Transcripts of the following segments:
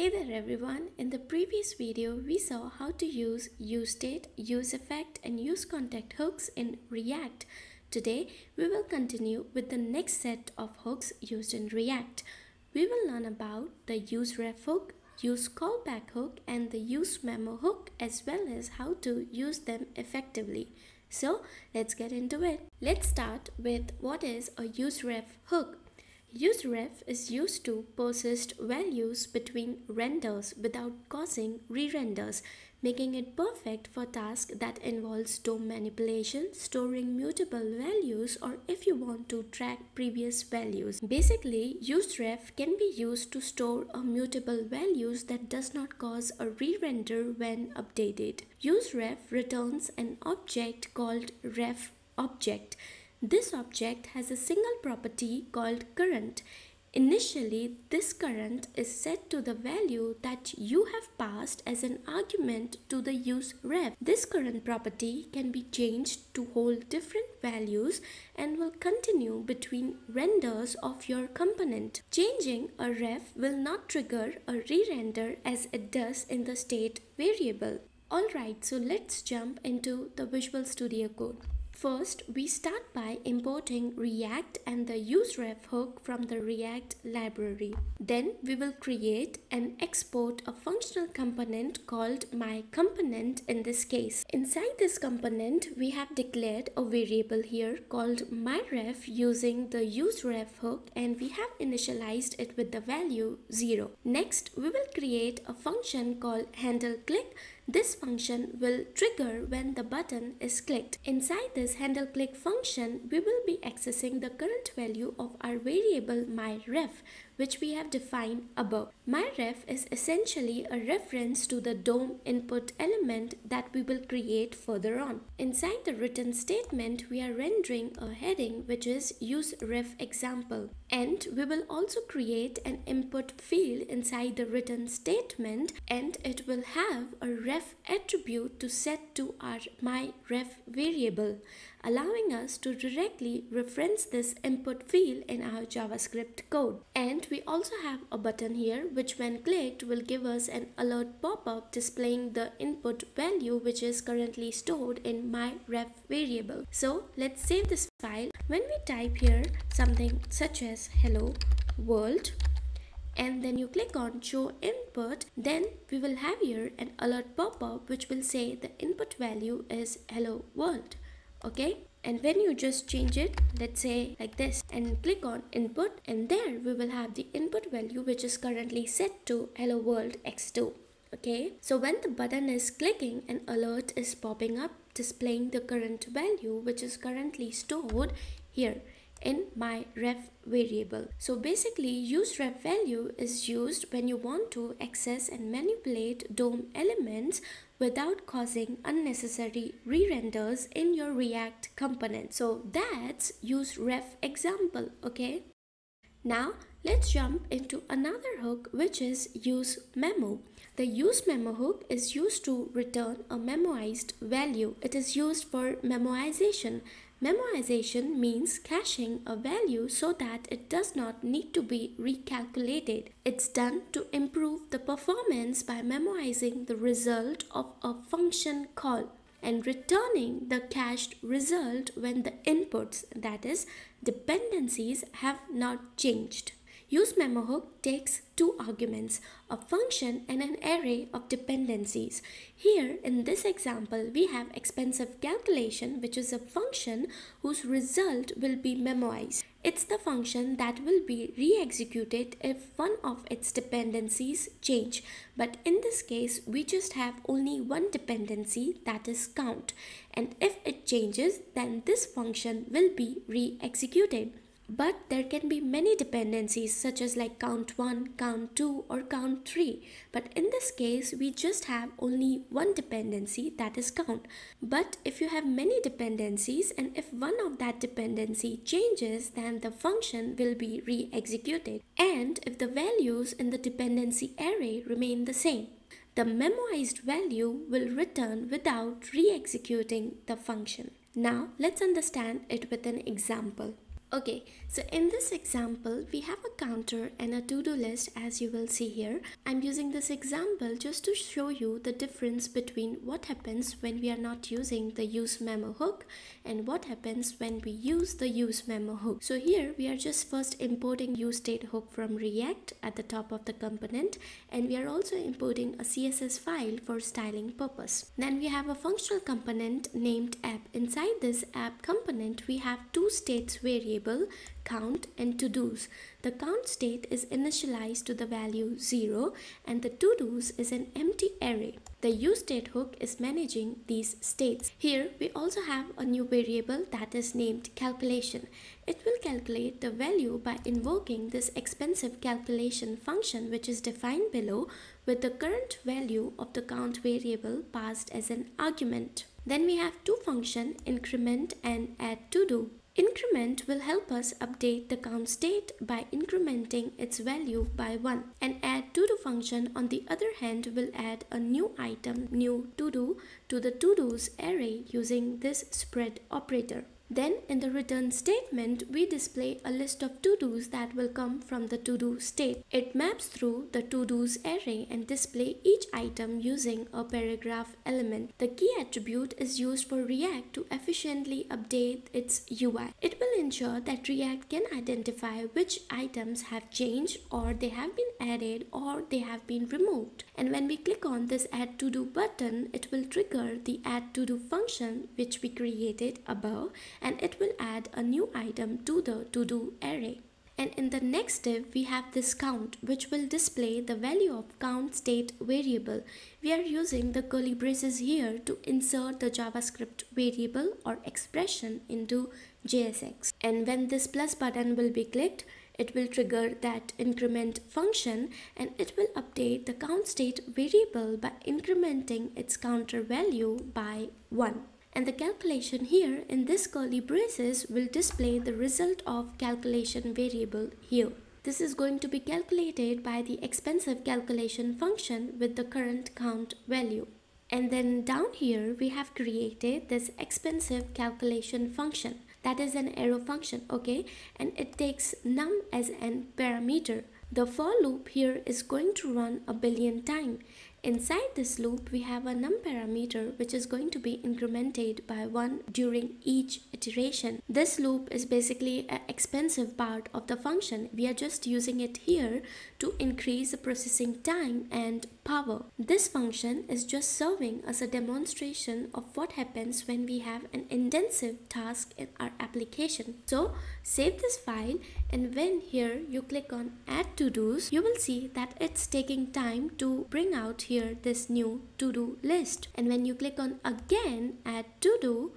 Hey there everyone, in the previous video we saw how to use useState, useEffect and useContact hooks in React. Today we will continue with the next set of hooks used in React. We will learn about the useRef hook, useCallback hook and the useMemo hook, as well as how to use them effectively. So let's get into it. Let's start with what is a useRef hook. useRef is used to persist values between renders without causing re-renders, making it perfect for tasks that involves DOM manipulation, storing mutable values, or if you want to track previous values. Basically, useRef can be used to store mutable values that does not cause a re-render when updated. useRef returns an object called ref object. This object has a single property called current. Initially, this current is set to the value that you have passed as an argument to the useRef. This current property can be changed to hold different values and will continue between renders of your component. Changing a ref will not trigger a re-render as it does in the state variable. Alright, so let's jump into the Visual Studio Code. First, we start by importing React and the useRef hook from the React library. Then we will create and export a functional component called myComponent in this case. Inside this component, we have declared a variable here called myRef using the useRef hook, and we have initialized it with the value 0. Next, we will create a function called handleClick. This function will trigger when the button is clicked. Inside this handleClick function, we will be accessing the current value of our variable myRef, which we have defined above. myRef is essentially a reference to the DOM input element that we will create further on. Inside the return statement, we are rendering a heading which is useRef example. And we will also create an input field inside the return statement, and it will have a ref attribute to set to our myRef variable, allowing us to directly reference this input field in our JavaScript code. And we also have a button here which when clicked will give us an alert pop-up displaying the input value which is currently stored in myRef variable. So let's save this file. When we type here something such as hello world and then you click on show input, then we will have here an alert pop-up which will say the input value is hello world. Okay, and when you just change it, let's say like this, and click on input, and there we will have the input value which is currently set to hello world x2. Okay, so when the button is clicking, an alert is popping up displaying the current value which is currently stored here in myRef variable. So basically, useRef value is used when you want to access and manipulate DOM elements without causing unnecessary re-renders in your React component. So that's useRef example, okay? Now, let's jump into another hook which is useMemo. The useMemo hook is used to return a memoized value. It is used for memoization. Memoization means caching a value so that it does not need to be recalculated. It's done to improve the performance by memoizing the result of a function call and returning the cached result when the inputs, that is, dependencies, have not changed. useMemo hook takes two arguments, a function and an array of dependencies. Here in this example, we have expensive calculation, which is a function whose result will be memoized. It's the function that will be re-executed if one of its dependencies change. But in this case, we just have only one dependency, that is count. And if it changes, then this function will be re-executed. But there can be many dependencies such as like count 1, count 2 or count 3. But in this case, we just have only one dependency, that is count. But if you have many dependencies and if one of that dependency changes, then the function will be re-executed. And if the values in the dependency array remain the same, the memoized value will return without re-executing the function. Now let's understand it with an example. Okay, so in this example, we have a counter and a to-do list, as you will see here. I'm using this example just to show you the difference between what happens when we are not using the useMemo hook and what happens when we use the useMemo hook. So here we are just first importing useState hook from React at the top of the component, and we are also importing a CSS file for styling purpose. Then we have a functional component named app. Inside this app component, we have two states variables: count and to-dos. The count state is initialized to the value 0 and the to-dos is an empty array. The useState hook is managing these states. Here we also have a new variable that is named calculation. It will calculate the value by invoking this expensive calculation function, which is defined below, with the current value of the count variable passed as an argument. Then we have two functions, increment and add to-do. Increment will help us update the count state by incrementing its value by 1. And add to-do function, on the other hand, will add a new item, new to-do, to the to-dos array using this spread operator. Then in the return statement, we display a list of to-dos that will come from the to-do state. It maps through the to-dos array and displays each item using a paragraph element. The key attribute is used for React to efficiently update its UI. It will ensure that React can identify which items have changed, or they have been added, or they have been removed. And when we click on this Add To Do button, it will trigger the Add To Do function which we created above, and it will add a new item to the to-do array. And in the next step, we have this count, which will display the value of count state variable. We are using the curly braces here to insert the JavaScript variable or expression into JSX. And when this plus button will be clicked, it will trigger that increment function, and it will update the count state variable by incrementing its counter value by 1. And the calculation here in this curly braces will display the result of calculation variable here. This is going to be calculated by the expensive calculation function with the current count value. And then down here we have created this expensive calculation function, that is an arrow function, okay, and it takes num as an parameter. The for loop here is going to run 1 billion times. Inside this loop, we have a num parameter which is going to be incremented by 1 during each iteration. This loop is basically an expensive part of the function. We are just using it here to increase the processing time and power. This function is just serving as a demonstration of what happens when we have an intensive task in our application. So save this file, and when here you click on Add To-Dos, you will see that it's taking time to bring out here this new to-do list. And when you click on again Add To-Do,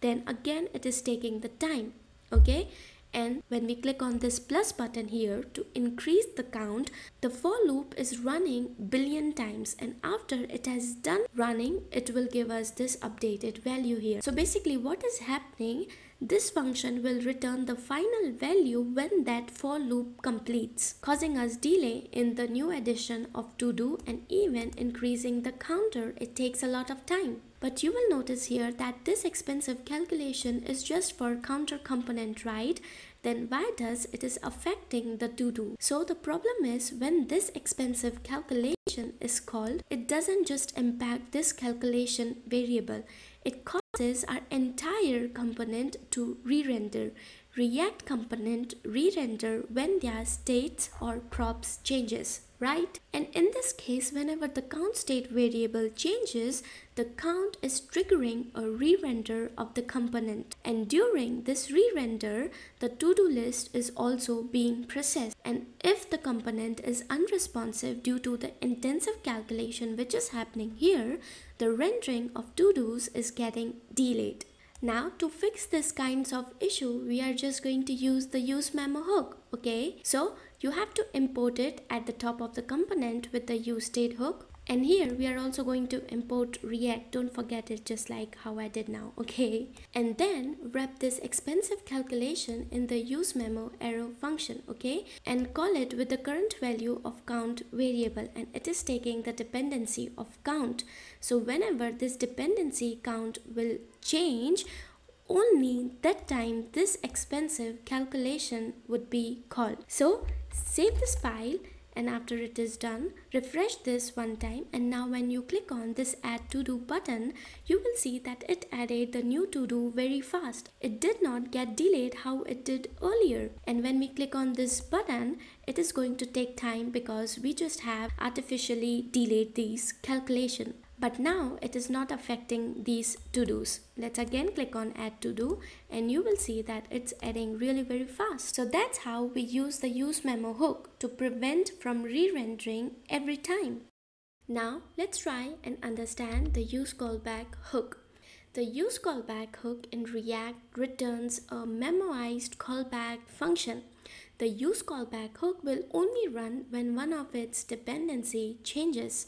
then again it is taking the time, okay. And when we click on this plus button here to increase the count, the for loop is running 1 billion times, and after it has done running, it will give us this updated value here. So basically what is happening, this function will return the final value when that for loop completes, causing us delay in the new addition of to-do and even increasing the counter. It takes a lot of time. But you will notice here that this expensive calculation is just for counter component, right? Then why does it is affecting the to-do? So the problem is, when this expensive calculation is called, it doesn't just impact this calculation variable. It causes our entire component to re-render. React component re-render when their states or props changes, right? And in this case, whenever the count state variable changes, the count is triggering a re-render of the component. And during this re-render, the to-do list is also being processed. And if the component is unresponsive due to the intensive calculation which is happening here, the rendering of to-dos is getting delayed. Now, to fix this kinds of issue, we are just going to use the useMemo hook, okay? So you have to import it at the top of the component with the useState hook. And here we are also going to import React. Don't forget it, just like how I did now, okay? And then wrap this expensive calculation in the useMemo arrow function, okay? And call it with the current value of count variable, and it is taking the dependency of count. So whenever this dependency count will change, only that time this expensive calculation would be called. So save this file, and after it is done, refresh this one time, and now when you click on this add to do button, you will see that it added the new to do very fast. It did not get delayed how it did earlier. And when we click on this button, it is going to take time because we just have artificially delayed these calculation. But now it is not affecting these to-dos. Let's again click on add to-do, and you will see that it's adding really very fast. So that's how we use the useMemo hook to prevent from re-rendering every time. Now let's try and understand the useCallback hook. The useCallback hook in React returns a memoized callback function. The useCallback hook will only run when one of its dependency changes.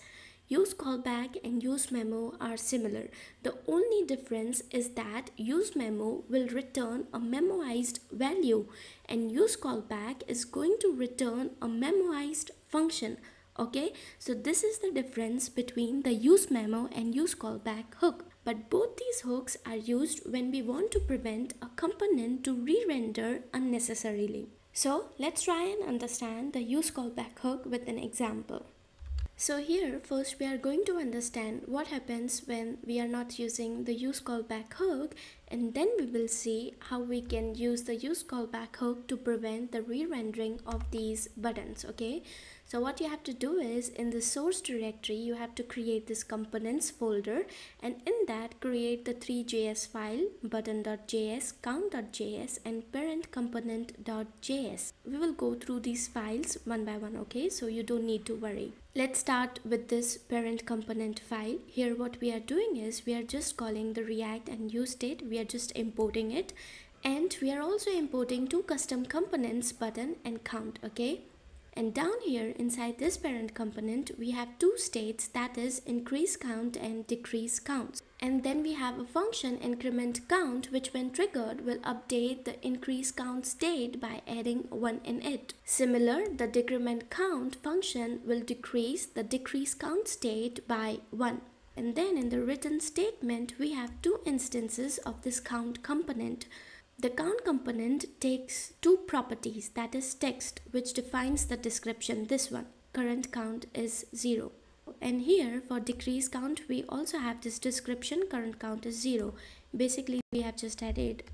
useCallback and useMemo are similar. The only difference is that useMemo will return a memoized value and useCallback is going to return a memoized function. Okay, so this is the difference between the useMemo and useCallback hook. But both these hooks are used when we want to prevent a component to re-render unnecessarily. So let's try and understand the useCallback hook with an example. So here first we are going to understand what happens when we are not using the useCallback hook, and then we will see how we can use the useCallback hook to prevent the re-rendering of these buttons. Okay, so what you have to do is, in the source directory you have to create this components folder, and in that create the 3.js file, button.js, count.js and parent component.js. We will go through these files one by one, okay, so you don't need to worry. Let's start with this parent component file. Here what we are doing is we are just calling the React and use state. We are just importing it, and we are also importing two custom components, button and count, okay. And down here inside this parent component we have two states, that is increase count and decrease counts. And then we have a function increment count which when triggered will update the increase count state by adding 1 in it. Similar, the decrement count function will decrease the decrease count state by 1. And then in the return statement we have two instances of this count component. The count component takes two properties, that is text which defines the description, this one, current count is 0. And here for decrease count we also have this description, current count is 0. Basically we have just added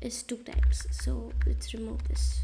is two times, so let's remove this.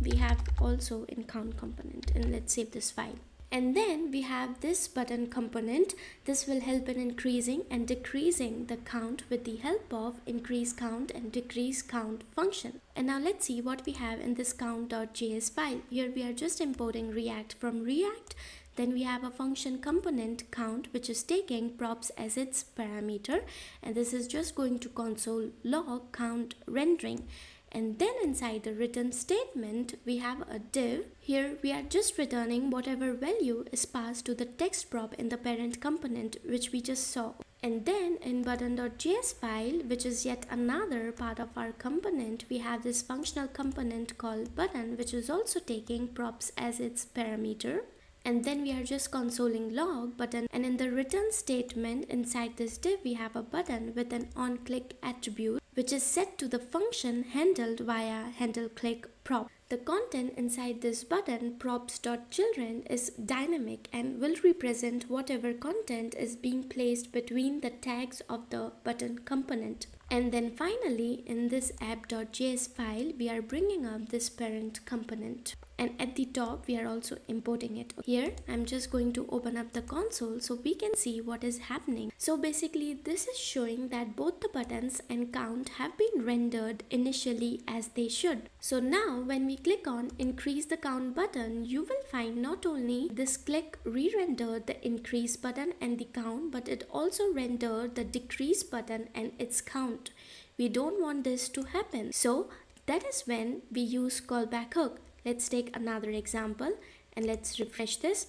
We have also in count component, and let's save this file. And then we have this button component. This will help in increasing and decreasing the count with the help of increase count and decrease count function. And now let's see what we have in this count.js file. Here we are just importing React from React. Then we have a function component count which is taking props as its parameter, and this is just going to console log count rendering. And then inside the return statement we have a div. Here we are just returning whatever value is passed to the text prop in the parent component which we just saw. And then in button.js file, which is yet another part of our component, we have this functional component called button which is also taking props as its parameter. And then we are just consoling log button, and in the return statement inside this div we have a button with an onClick attribute which is set to the function handled via handleClick prop. The content inside this button props.children is dynamic and will represent whatever content is being placed between the tags of the button component. And then finally in this app.js file we are bringing up this parent component, and at the top we are also importing it. Here I'm just going to open up the console so we can see what is happening. So basically this is showing that both the buttons and count have been rendered initially as they should. So now when we click on increase the count button, you will find not only this click re-rendered the increase button and the count, but it also rendered the decrease button and its count. We don't want this to happen, so that is when we use callback hook. Let's take another example and let's refresh this.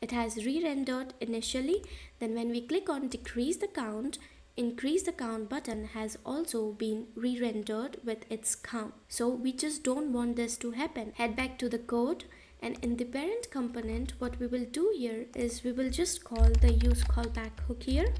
It has re-rendered initially. Then when we click on decrease the count, increase the count button has also been re-rendered with its count. So we just don't want this to happen. Head back to the code, and in the parent component what we will do here is we will just call the useCallback hook here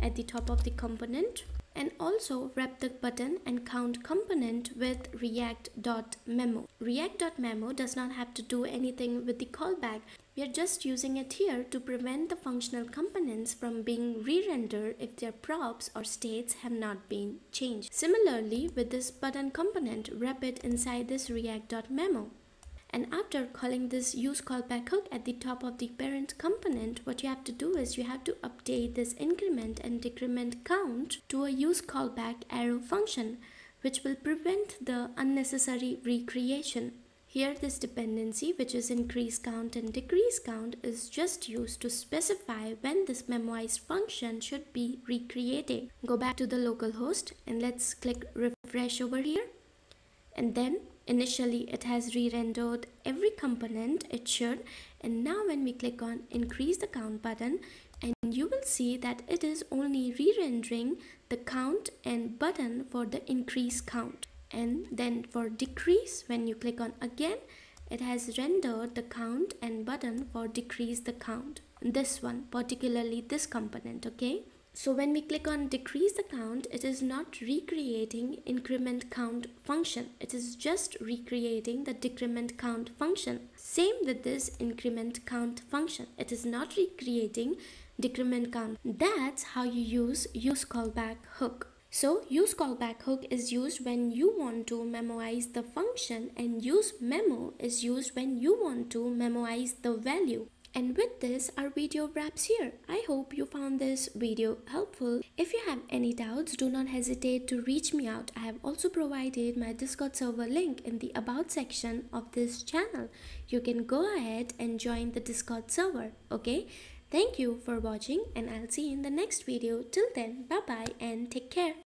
at the top of the component. and also wrap the button and count component with react.memo. React.memo does not have to do anything with the callback. We are just using it here to prevent the functional components from being re-rendered if their props or states have not been changed. Similarly, with this button component, wrap it inside this react.memo. And after calling this useCallback hook at the top of the parent component, what you have to do is you have to update this increment and decrement count to a useCallback arrow function, which will prevent the unnecessary recreation. Here this dependency, which is increase count and decrease count, is just used to specify when this memoized function should be recreated. Go back to the localhost and let's click refresh over here, and then initially it has re-rendered every component it should, and now when we click on increase the count button, and you will see that it is only re-rendering the count and button for the increase count, and then for decrease, when you click on again, it has rendered the count and button for decrease the count, this one, particularly this component, okay? So when we click on decrease the count, it is not recreating increment count function. It is just recreating the decrement count function. Same with this increment count function. It is not recreating decrement count. That's how you use useCallback hook. So useCallback hook is used when you want to memoize the function, and useMemo is used when you want to memoize the value. And with this, our video wraps here. I hope you found this video helpful. If you have any doubts, do not hesitate to reach me out. I have also provided my Discord server link in the About section of this channel. You can go ahead and join the Discord server, okay? Thank you for watching, and I'll see you in the next video. Till then, bye-bye and take care.